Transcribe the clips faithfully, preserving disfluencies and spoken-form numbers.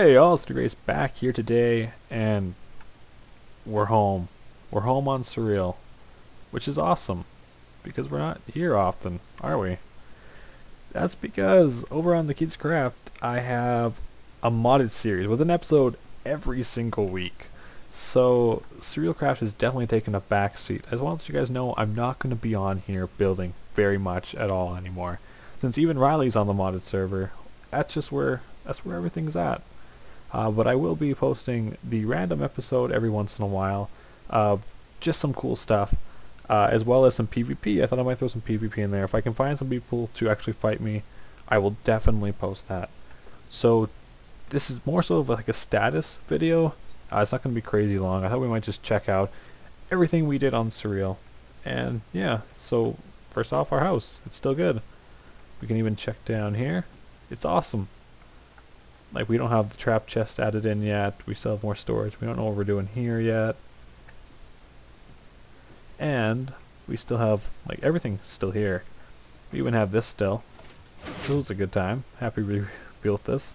Hey, all Synthetic Grace back here today, and we're home. We're home on Surreal, which is awesome, because we're not here often, are we? That's because over on the Kids Craft, I have a modded series with an episode every single week. So Surreal Craft has definitely taken a backseat. I just want to let you guys know I'm not going to be on here building very much at all anymore, since even Riley's on the modded server. That's just where that's where everything's at. Uh, but I will be posting the random episode every once in a while, uh, just some cool stuff, uh, as well as some PvP. I thought I might throw some PvP in there. If I can find some people to actually fight me, I will definitely post that. So this is more so of like a status video. Uh, it's not going to be crazy long. I thought we might just check out everything we did on Surreal. And yeah, so first off, our house. It's still good. We can even check down here. It's awesome. Like, we don't have the trap chest added in yet. We still have more storage. We don't know what we're doing here yet. And we still have, like, everything's still here. We even have this still. It was a good time. Happy we built this.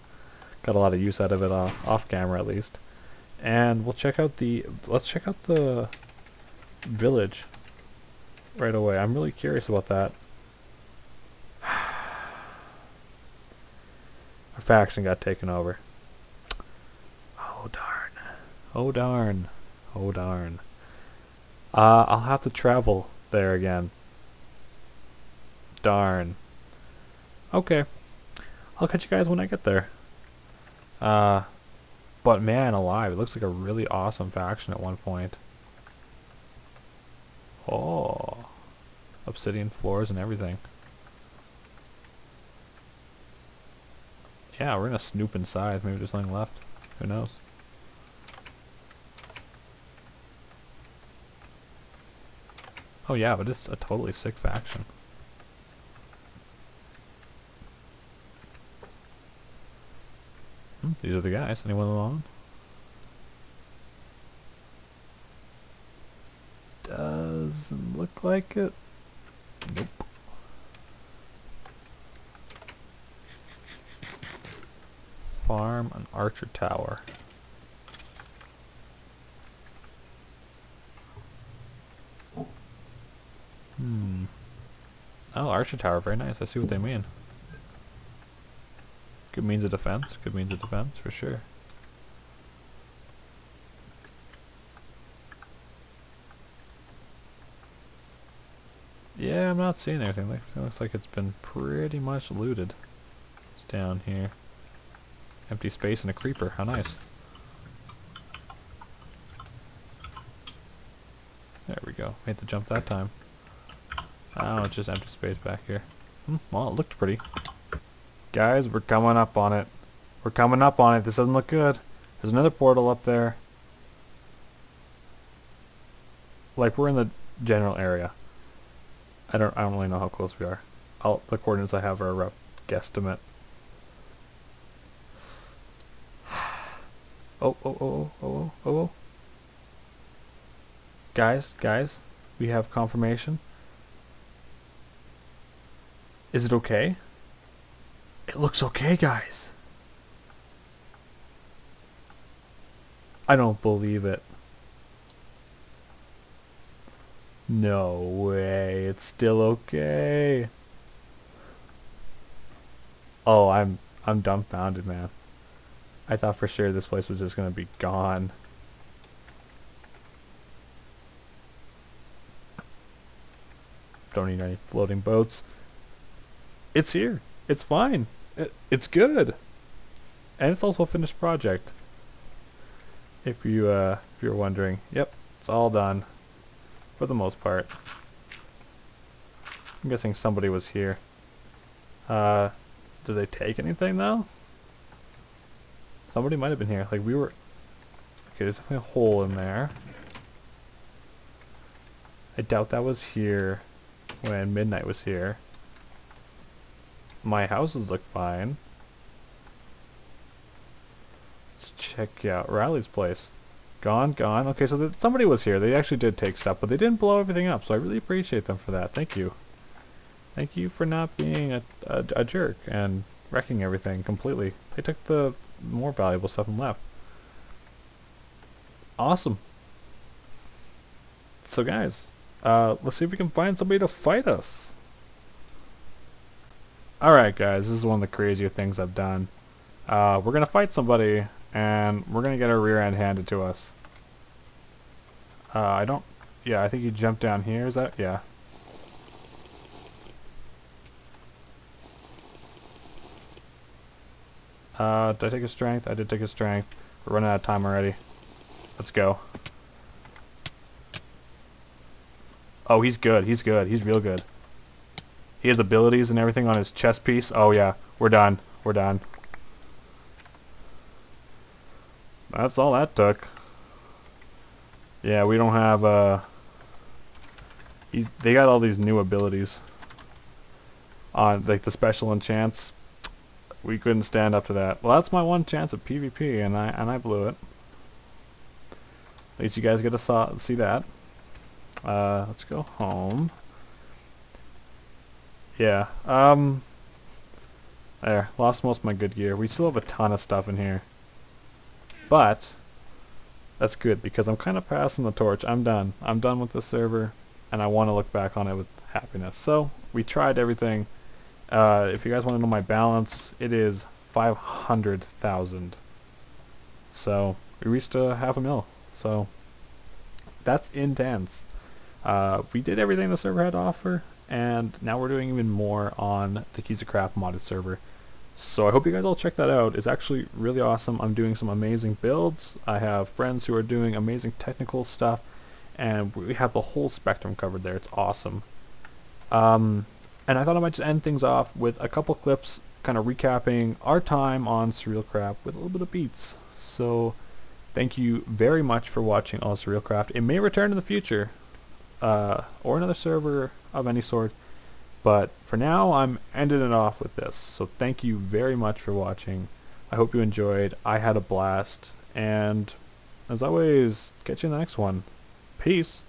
Got a lot of use out of it uh, off camera, at least. And we'll check out the... Let's check out the village right away. I'm really curious about that. Our faction got taken over. Oh darn. Oh darn. Oh darn. Uh, I'll have to travel there again. Darn. Okay. I'll catch you guys when I get there. Uh, but man alive, it looks like a really awesome faction at one point. Oh. Obsidian floors and everything. Yeah, we're gonna snoop inside. Maybe there's something left. Who knows? Oh yeah, but it's a totally sick faction. Hmm, these are the guys. Anyone alone? Doesn't look like it. Nope. Farm an archer tower. Hmm. Oh, archer tower, very nice. I see what they mean. Good means of defense. Good means of defense for sure. Yeah, I'm not seeing anything. It looks like it's been pretty much looted. It's down here. Empty space and a creeper. How nice. There we go. Made the jump that time. Oh, it's just empty space back here. Hmm, well, it looked pretty. Guys, we're coming up on it. We're coming up on it. This doesn't look good. There's another portal up there. Like, we're in the general area. I don't, I don't really know how close we are. I'll, the coordinates I have are a rough guesstimate. Oh, oh, oh, oh, oh, oh, oh. Guys, guys, we have confirmation. Is it okay? It looks okay, guys. I don't believe it. No way, it's still okay. Oh, I'm, I'm dumbfounded, man. I thought for sure this place was just going to be gone. Don't need any floating boats. It's here. It's fine. It, it's good. And it's also a finished project. If you, uh, if you're wondering. Yep, it's all done. For the most part. I'm guessing somebody was here. Uh, did they take anything though? Somebody might have been here. Like, we were... Okay, there's definitely a hole in there. I doubt that was here when Midnight was here. My houses look fine. Let's check out Riley's place. Gone, gone. Okay, so that somebody was here. They actually did take stuff, but they didn't blow everything up, so I really appreciate them for that. Thank you. Thank you for not being a, a, a jerk and wrecking everything completely. They took the... more valuable stuff I'm left. Awesome. So guys, uh, let's see if we can find somebody to fight us. Alright guys, this is one of the crazier things I've done. Uh, we're going to fight somebody, and we're going to get our rear end handed to us. Uh, I don't... Yeah, I think you jump down here, is that... Yeah. Uh, did I take a strength? I did take a strength. We're running out of time already. Let's go. Oh, he's good. He's good. He's real good. He has abilities and everything on his chest piece. Oh yeah, we're done. We're done. That's all that took. Yeah, we don't have, uh... He, they got all these new abilities. On, like, the special enchants. We couldn't stand up to that. Well, that's my one chance at PvP, and I, and I blew it. At least you guys get to saw, see that. Uh, let's go home. Yeah, um... There, lost most of my good gear. We still have a ton of stuff in here. But... That's good, because I'm kind of passing the torch. I'm done. I'm done with this server, and I want to look back on it with happiness. So, we tried everything. Uh, if you guys want to know my balance, it is five hundred thousand. So, we reached a half a mil. So, that's intense. Uh, we did everything the server had to offer, and now we're doing even more on the Keys of Craft modded server. So I hope you guys all check that out. It's actually really awesome. I'm doing some amazing builds. I have friends who are doing amazing technical stuff, and we have the whole spectrum covered there. It's awesome. Um, and I thought I might just end things off with a couple clips kind of recapping our time on Surreal Craft with a little bit of beats. So thank you very much for watching all Surreal Craft. It may return in the future, uh, or another server of any sort. But for now, I'm ending it off with this. So thank you very much for watching. I hope you enjoyed. I had a blast. And as always, catch you in the next one. Peace.